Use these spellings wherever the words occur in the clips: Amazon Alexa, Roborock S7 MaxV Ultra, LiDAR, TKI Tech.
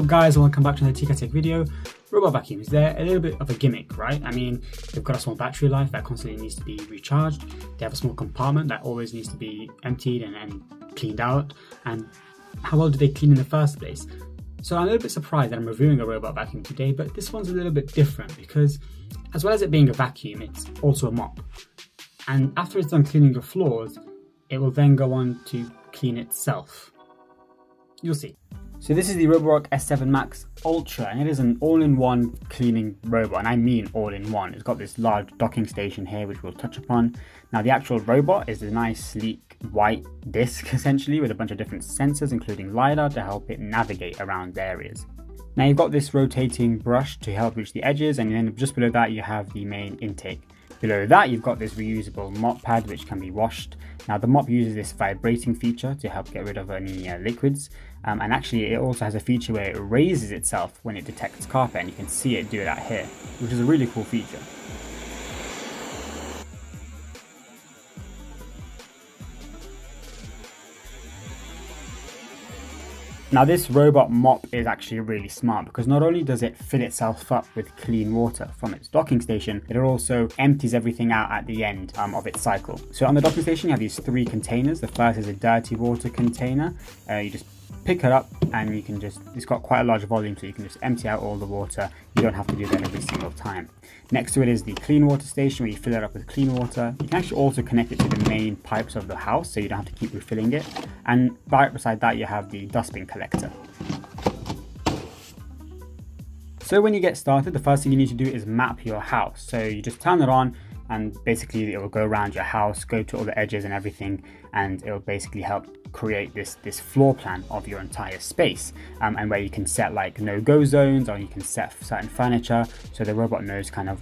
up guys, I want to come back to another TKI Tech video. Robot vacuums, they're a little bit of a gimmick, right? I mean, they've got a small battery life that constantly needs to be recharged. They have a small compartment that always needs to be emptied and cleaned out. And how well do they clean in the first place? So I'm a little bit surprised that I'm reviewing a robot vacuum today, but this one's a little bit different because as well as it being a vacuum, it's also a mop. And after it's done cleaning your floors, it will then go on to clean itself. You'll see. So this is the Roborock S7 MaxV Ultra, and it is an all-in-one cleaning robot, and I mean all-in-one. It's got this large docking station here, which we'll touch upon. Now the actual robot is a nice, sleek, white disc, essentially, with a bunch of different sensors, including LiDAR, to help it navigate around areas. Now you've got this rotating brush to help reach the edges, and then just below that you have the main intake. Below that you've got this reusable mop pad which can be washed. Now the mop uses this vibrating feature to help get rid of any liquids and actually it also has a feature where it raises itself when it detects carpet, and you can see it do that here, which is a really cool feature. Now this robot mop is actually really smart because not only does it fill itself up with clean water from its docking station, it also empties everything out at the end of its cycle. So on the docking station you have these three containers. The first is a dirty water container. You just pick it up and you can just, it's got quite a large volume so you can just empty out all the water. You don't have to do that every single time. Next to it is the clean water station where you fill it up with clean water. You can actually also connect it to the main pipes of the house so you don't have to keep refilling it. And right beside that you have the dustbin collector. So when you get started, the first thing you need to do is map your house. So you just turn it on and basically it will go around your house, go to all the edges and everything, and it will basically help create this floor plan of your entire space and where you can set like no-go zones, or you can set certain furniture so the robot knows kind of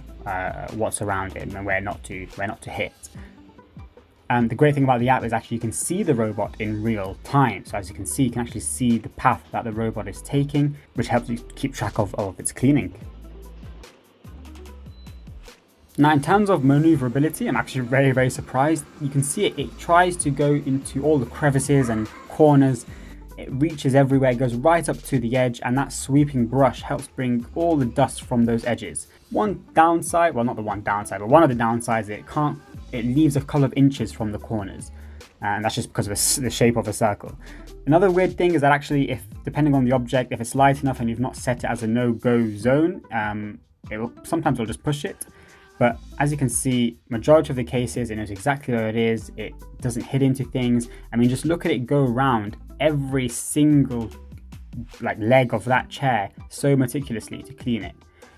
what's around it and where not to hit. The great thing about the app is actually you can see the robot in real time. So as you can see, you can actually see the path that the robot is taking, which helps you keep track of its cleaning. Now in terms of maneuverability, I'm actually very, very surprised. You can see it tries to go into all the crevices and corners. It reaches everywhere, goes right up to the edge, and that sweeping brush helps bring all the dust from those edges. One downside, well not the one downside, but one of the downsides is it leaves a couple of inches from the corners. And that's just because of the shape of a circle. Another weird thing is that actually, if depending on the object, if it's light enough and you've not set it as a no-go zone, sometimes it'll just push it. But as you can see, majority of the cases, it knows exactly where it is. It doesn't hit into things. I mean, just look at it go around every single leg of that chair so meticulously to clean it.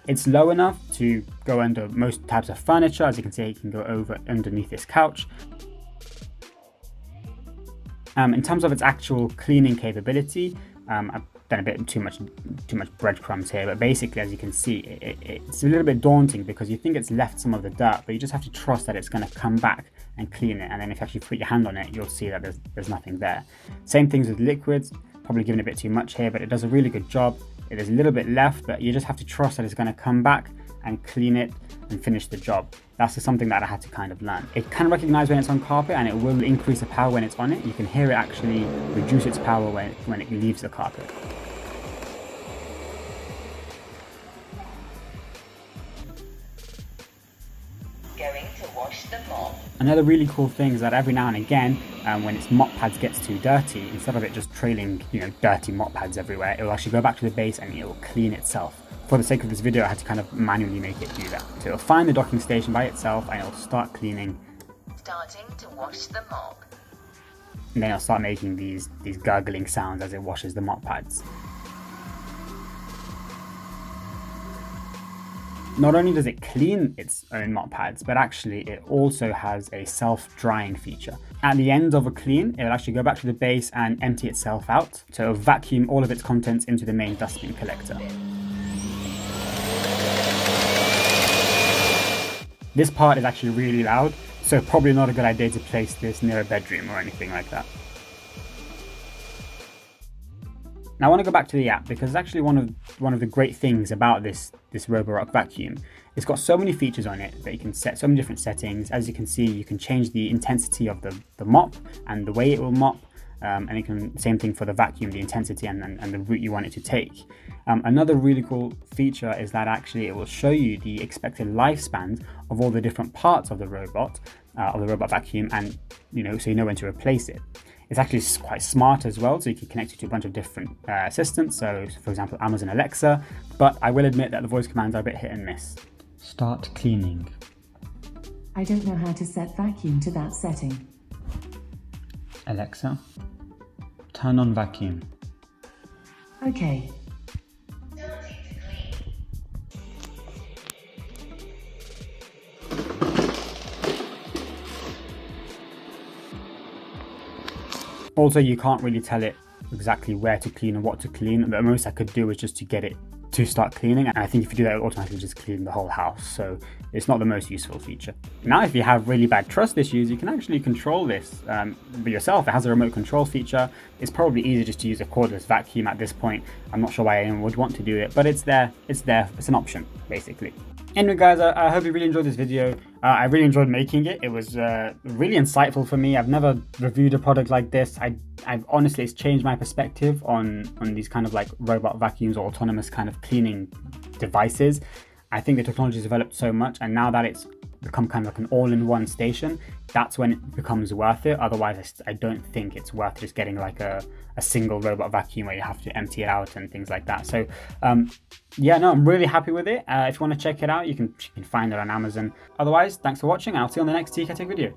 It's low enough to go under most types of furniture. As you can see, it can go over underneath this couch. In terms of its actual cleaning capability, I've done a bit too much breadcrumbs here, but basically, as you can see, it's a little bit daunting because you think it's left some of the dirt, but you just have to trust that it's going to come back and clean it. And then if you actually put your hand on it, you'll see that there's nothing there. Same things with liquids. Probably giving a bit too much here, but it does a really good job. There's a little bit left, but you just have to trust that it's going to come back and clean it and finish the job. That's just something that I had to kind of learn. It can recognize when it's on carpet, and it will increase the power when it's on it. You can hear it actually reduce its power when it leaves the carpet. Going to wash the mop. Another really cool thing is that every now and again, when its mop pads gets too dirty, instead of it just trailing, you know, dirty mop pads everywhere, it will actually go back to the base and it will clean itself. For the sake of this video, I had to kind of manually make it do that. So it'll find the docking station by itself and it'll start cleaning. Starting to wash the mop. And then it'll start making these gurgling sounds as it washes the mop pads. Not only does it clean its own mop pads, but actually it also has a self-drying feature. At the end of a clean, it'll actually go back to the base and empty itself out. So it'll vacuum all of its contents into the main dustbin collector. This part is actually really loud, so probably not a good idea to place this near a bedroom or anything like that. Now I want to go back to the app because it's actually one of the great things about this Roborock vacuum. It's got so many features on it that you can set so many different settings. As you can see, you can change the intensity of the mop and the way it will mop. and it can, same thing for the vacuum, the intensity and the route you want it to take. Another really cool feature is that actually it will show you the expected lifespans of all the different parts of the robot vacuum, and so you know when to replace it. It's actually quite smart as well, so you can connect it to a bunch of different assistants, so for example Amazon Alexa, but I will admit that the voice commands are a bit hit and miss. Start cleaning. I don't know how to set vacuum to that setting. Alexa, turn on vacuum. Okay. Also, you can't really tell it exactly where to clean and what to clean. The most I could do is just to get it to start cleaning, and I think if you do that, it will automatically just clean the whole house, so it's not the most useful feature. Now, if you have really bad trust issues, you can actually control this yourself. It has a remote control feature. It's probably easier just to use a cordless vacuum at this point. I'm not sure why anyone would want to do it, but it's there. It's there. It's an option, basically. Anyway, guys, I hope you really enjoyed this video. I really enjoyed making it. It was really insightful for me. I've never reviewed a product like this. I've honestly, it's changed my perspective on these kind of like robot vacuums or autonomous kind of cleaning devices. I think the technology has developed so much, and now that it's become kind of like an all-in-one station, that's when it becomes worth it. Otherwise, I don't think it's worth just getting like a single robot vacuum where you have to empty it out and things like that. So yeah, no, I'm really happy with it. If you want to check it out, you can find it on Amazon. Otherwise, thanks for watching, and I'll see you on the next TKI Tech video.